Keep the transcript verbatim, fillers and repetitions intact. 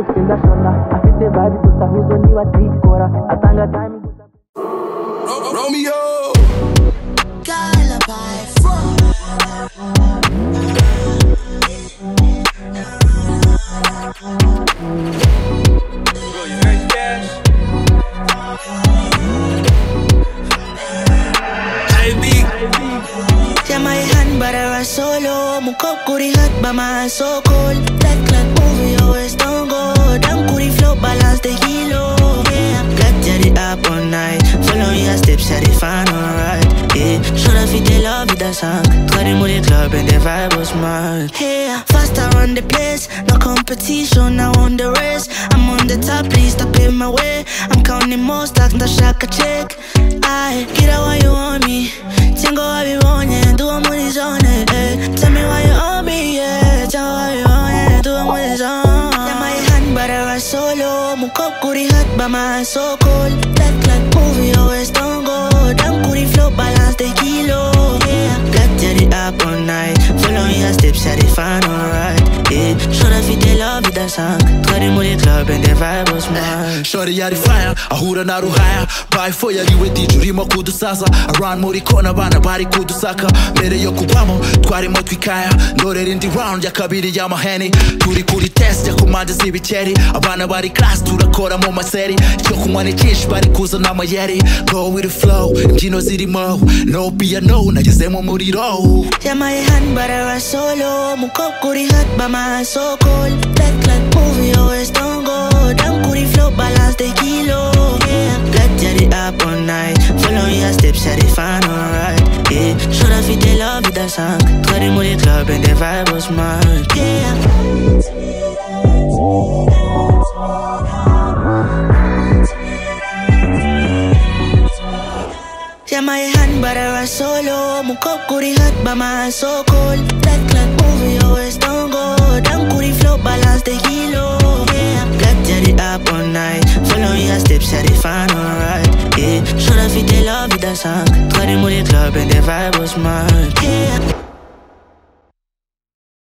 upenda shona afite vibe dusahuzo niba tikora atanga time gusa Romeo Galabai from Solo, mukop kurihat ba ma so cold. That clock over your stone gold. Down kuri flow balance the kilo. Yeah, got it up all night. Follow your steps, I define alright. Yeah, should I fit the love with the song? Twenty more club and the vibe was mine. Yeah, faster on the place, no competition, I won the race. I'm on the top, please stop in my way. I'm counting more stocks, no shock a check. I get out why you want me. Tingo I be warning, do I'm with his on it. Tell me why you on me, yeah. Tell me why you on it. Do I'm with his on. Yeah, my hand, but I was solo. Mukop kuri hot, but my so cold. That clock movie always don't go. Down kuri flow balance the kilo. Yeah, got it up all night. Follow your steps, I define alright. Yeah, should I fit the love with the song? twenty more club and the vibe was mine. Shorty yari fire, ahura naru haya. Buy for ya liwe dijurimo kudusasa. Around muri kona bana bari kudusaka. Mere yo kubamo, twari mo twikaya. Ndorera indi round ya kabiri ya maheni. Turi kuri test ya kumanda zibicheri. Abana bari class turakora mu maseri. Yo kunywa ni kish bari kuzana amayeri. Go with the flow, imbyino zirimo. No piano nagezemo muri row. Yamaye hand bara solo, mukokuri hat ba my so cold. That clock movie always don't go. Down kuri flow balance the kilo. Yeah, got it up all night. Follow your steps, I define alright. Yeah, should I fit the love with the song? twenty more club and the vibe was mine. Yeah, yeah, my hand but I was solo. Mukop kuri hot by my so cold. That clock movie always don't go. Down kuri flow balance the kilo. Yeah, got it up all night. Follow your steps, I define alright. Yeah, should I fit the love with the song? twenty more club and the vibe was mine. Yeah.